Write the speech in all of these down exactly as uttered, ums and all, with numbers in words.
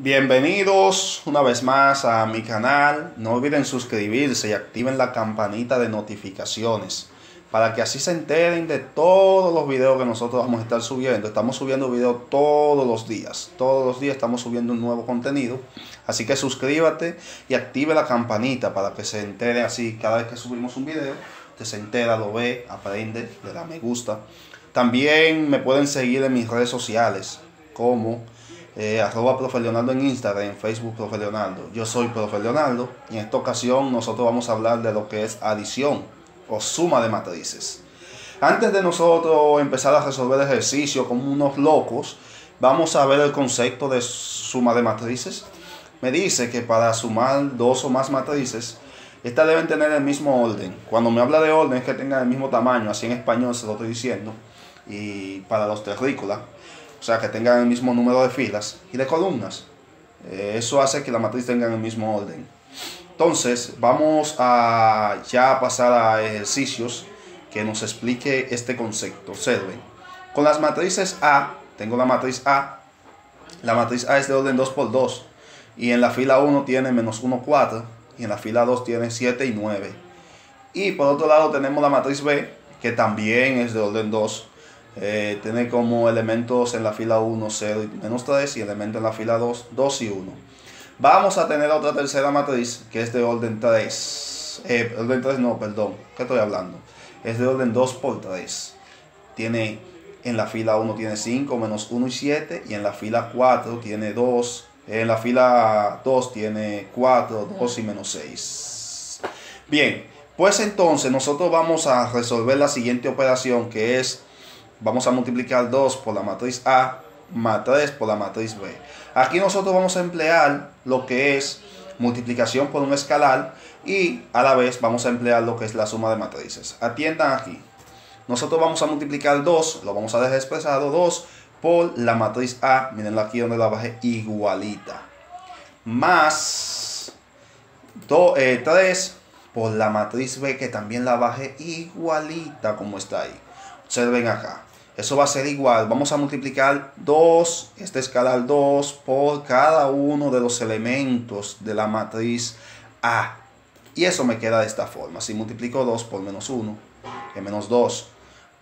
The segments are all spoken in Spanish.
Bienvenidos una vez más a mi canal. No olviden suscribirse y activen la campanita de notificaciones para que así se enteren de todos los videos que nosotros vamos a estar subiendo. Estamos subiendo videos todos los días. Todos los días estamos subiendo un nuevo contenido. Así que suscríbete y active la campanita para que se entere así. Cada vez que subimos un video, usted se entera, lo ve, aprende, le da me gusta. También me pueden seguir en mis redes sociales como... Eh, arroba Profe Leonardo en Instagram, en Facebook Profe Leonardo. Yo soy Profe Leonardo y en esta ocasión nosotros vamos a hablar de lo que es adición o suma de matrices. Antes de nosotros empezar a resolver el ejercicio como unos locos, vamos a ver el concepto de suma de matrices. Me dice que para sumar dos o más matrices, estas deben tener el mismo orden. Cuando me habla de orden es que tengan el mismo tamaño, así en español se lo estoy diciendo, y para los terrícolas, o sea, que tengan el mismo número de filas y de columnas. Eh, eso hace que la matriz tenga el mismo orden. Entonces, vamos a ya pasar a ejercicios que nos explique este concepto. Observen. Con las matrices A, tengo la matriz A. La matriz A es de orden dos por dos. Y en la fila uno tiene menos uno, cuatro. Y en la fila dos tiene siete y nueve. Y por otro lado tenemos la matriz B, que también es de orden dos. Eh, tiene como elementos en la fila uno, cero y menos tres y elementos en la fila dos, dos y uno. Vamos a tener otra tercera matriz que es de orden tres. Eh, orden tres no, perdón, ¿qué estoy hablando? Es de orden dos por tres. Tiene en la fila uno tiene cinco, menos uno y siete y en la fila cuatro tiene dos. En la fila dos tiene cuatro, dos y menos seis. Bien, pues entonces nosotros vamos a resolver la siguiente operación que es... Vamos a multiplicar dos por la matriz A más tres por la matriz B. Aquí nosotros vamos a emplear lo que es multiplicación por un escalar y a la vez vamos a emplear lo que es la suma de matrices. Atiendan aquí. Nosotros vamos a multiplicar dos, lo vamos a dejar expresado, dos por la matriz A. Mirenla aquí donde la bajé, igualita. Más tres por la matriz B, que también la bajé igualita como está ahí. Observen acá. Eso va a ser igual. Vamos a multiplicar dos, este escalar dos, por cada uno de los elementos de la matriz A. Y eso me queda de esta forma. Si multiplico dos por menos uno, es menos dos.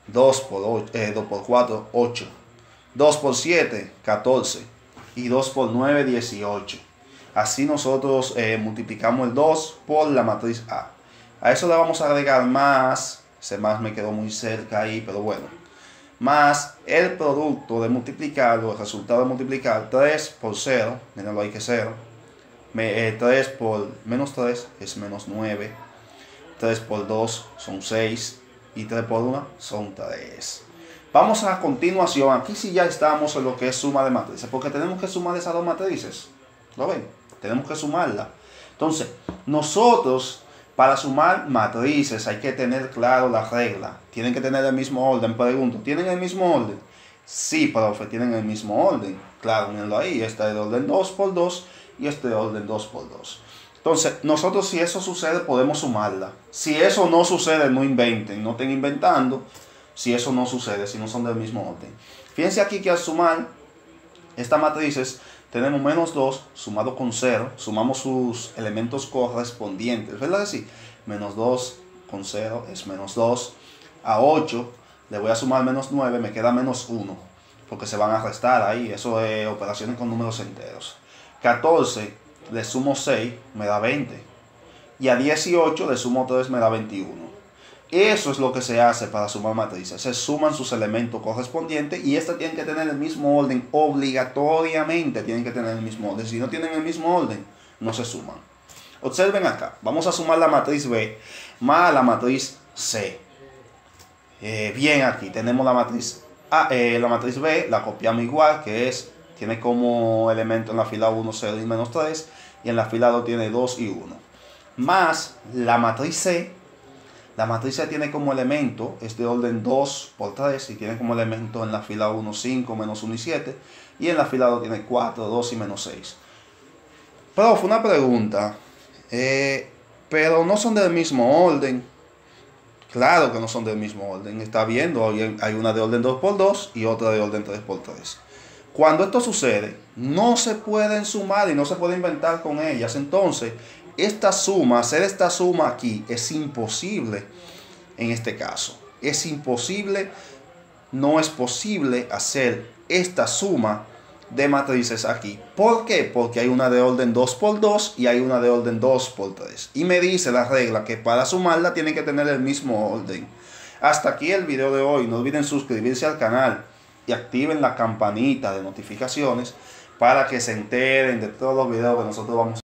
dos por cuatro, ocho. dos por siete, catorce. Y dos por nueve, dieciocho. Así nosotros eh, multiplicamos el dos por la matriz A. A eso le vamos a agregar más... Ese más me quedó muy cerca ahí, pero bueno. Más el producto de multiplicar, o el resultado de multiplicar, tres por cero, mírenlo ahí que cero. Me, eh, tres por menos tres es menos nueve. tres por dos son seis. Y tres por uno son tres. Vamos a continuación. Aquí sí ya estamos en lo que es suma de matrices, porque tenemos que sumar esas dos matrices. ¿Lo ven? Tenemos que sumarla. Entonces, nosotros... Para sumar matrices hay que tener claro la regla. Tienen que tener el mismo orden. Pregunto, ¿tienen el mismo orden? Sí, profe, tienen el mismo orden. Claro, mírenlo ahí. Este es de orden dos por dos y este es de orden dos por dos. Entonces, nosotros si eso sucede podemos sumarla. Si eso no sucede, no inventen. No estén inventando si eso no sucede, si no son del mismo orden. Fíjense aquí que al sumar estas matrices... Tenemos menos dos sumado con cero. Sumamos sus elementos correspondientes. ¿Verdad que sí? menos dos con cero es menos dos. A ocho le voy a sumar menos nueve. Me queda menos uno. Porque se van a restar ahí. Eso es operaciones con números enteros. catorce le sumo seis. Me da veinte. Y a dieciocho le sumo tres. Me da veintiuno. Eso es lo que se hace para sumar matrices. Se suman sus elementos correspondientes y estas tienen que tener el mismo orden. Obligatoriamente tienen que tener el mismo orden. Si no tienen el mismo orden, no se suman. Observen acá. Vamos a sumar la matriz B más la matriz C. Eh, bien, aquí tenemos la matriz A, eh, la matriz B. La copiamos igual, que es, tiene como elemento en la fila uno, cero y menos tres. Y en la fila dos tiene dos y uno. Más la matriz C. La matriz C tiene como elemento, es de orden dos por tres, y tiene como elemento en la fila uno, cinco, menos uno y siete, y en la fila dos tiene cuatro, dos y menos seis. Prof, una pregunta, eh, pero no son del mismo orden. Claro que no son del mismo orden, está viendo, hay una de orden dos por dos y otra de orden tres por tres. Cuando esto sucede, no se pueden sumar y no se puede inventar con ellas. Entonces, esta suma, hacer esta suma aquí es imposible en este caso. Es imposible, no es posible hacer esta suma de matrices aquí. ¿Por qué? Porque hay una de orden dos por dos y hay una de orden dos por tres. Y me dice la regla que para sumarla tienen que tener el mismo orden. Hasta aquí el video de hoy. No olviden suscribirse al canal y activen la campanita de notificaciones para que se enteren de todos los videos que nosotros vamos a hacer.